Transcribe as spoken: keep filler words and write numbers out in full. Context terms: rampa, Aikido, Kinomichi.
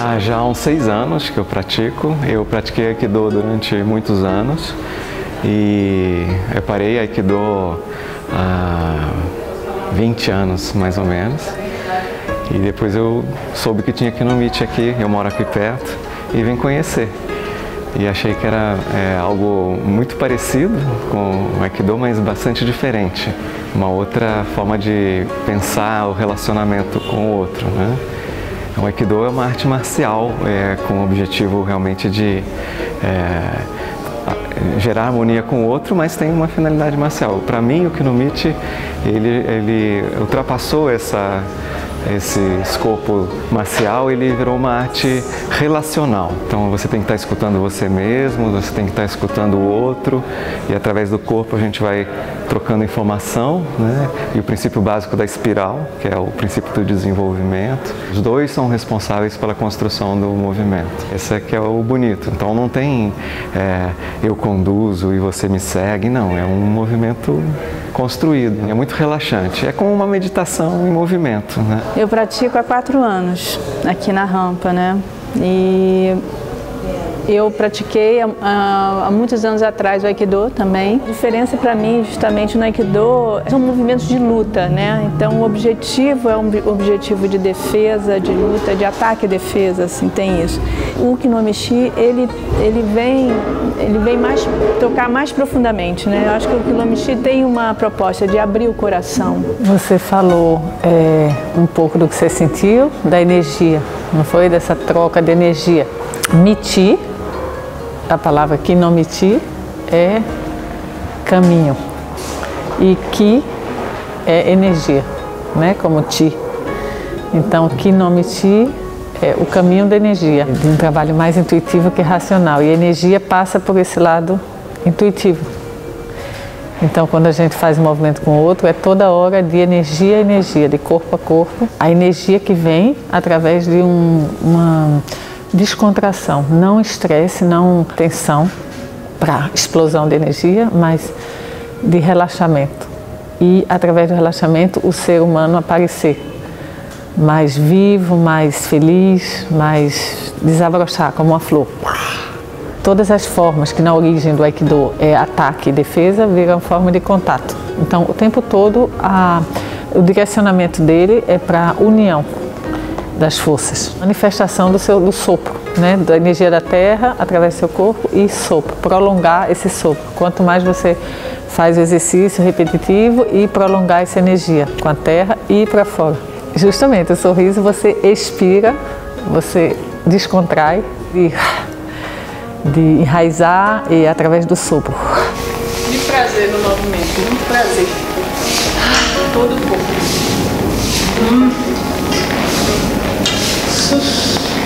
Há já uns seis anos que eu pratico. Eu pratiquei Aikido durante muitos anos e eu parei Aikido há vinte anos, mais ou menos. E depois eu soube que tinha Kinomichi aqui, eu moro aqui perto, e vim conhecer. E achei que era é, algo muito parecido com o Aikido, mas bastante diferente. Uma outra forma de pensar o relacionamento com o outro, né? O Aikido é uma arte marcial é, com o objetivo realmente de é, gerar harmonia com o outro, mas tem uma finalidade marcial. Para mim, o Kinomichi, ele, ele ultrapassou essa, esse escopo marcial, ele virou uma arte relacional. Então você tem que estar escutando você mesmo, você tem que estar escutando o outro, e através do corpo a gente vai trocando informação, né? E o princípio básico da espiral, que é o princípio do desenvolvimento. Os dois são responsáveis pela construção do movimento. Esse aqui é o bonito. Então não tem é, eu conduzo e você me segue, não. É um movimento construído. É muito relaxante. É como uma meditação em movimento, né? Eu pratico há quatro anos aqui na rampa, né? E eu pratiquei há, há muitos anos atrás o Aikido também. A diferença para mim, justamente, no Aikido são movimentos de luta, né? Então o objetivo é um objetivo de defesa, de luta, de ataque e defesa, assim, tem isso. O Kinomichi, ele, ele vem, ele vem mais, tocar mais profundamente, né? Eu acho que o Kinomichi tem uma proposta de abrir o coração. Você falou é, um pouco do que você sentiu, da energia, não foi? Dessa troca de energia. Michi, a palavra Kinomichi é caminho e Ki é energia, né? Como Chi. Então, Kinomichi é o caminho da energia, de um trabalho mais intuitivo que racional. E a energia passa por esse lado intuitivo. Então, quando a gente faz um movimento com o outro, é toda hora de energia a energia, de corpo a corpo. A energia que vem através de um, uma... descontração, não estresse, não tensão para explosão de energia, mas de relaxamento. E através do relaxamento o ser humano aparecer mais vivo, mais feliz, mais desabrochar como uma flor. Todas as formas que na origem do Aikido é ataque e defesa viram forma de contato. Então o tempo todo a, o direcionamento dele é para união das forças. Manifestação do, seu, do sopro, né? Da energia da terra através do seu corpo e sopro, prolongar esse sopro. Quanto mais você faz o exercício repetitivo e prolongar essa energia com a terra e para fora. Justamente, o sorriso você expira, você descontrai e de enraizar e através do sopro. De prazer no movimento, muito prazer. Todo o corpo. Hum. Isso.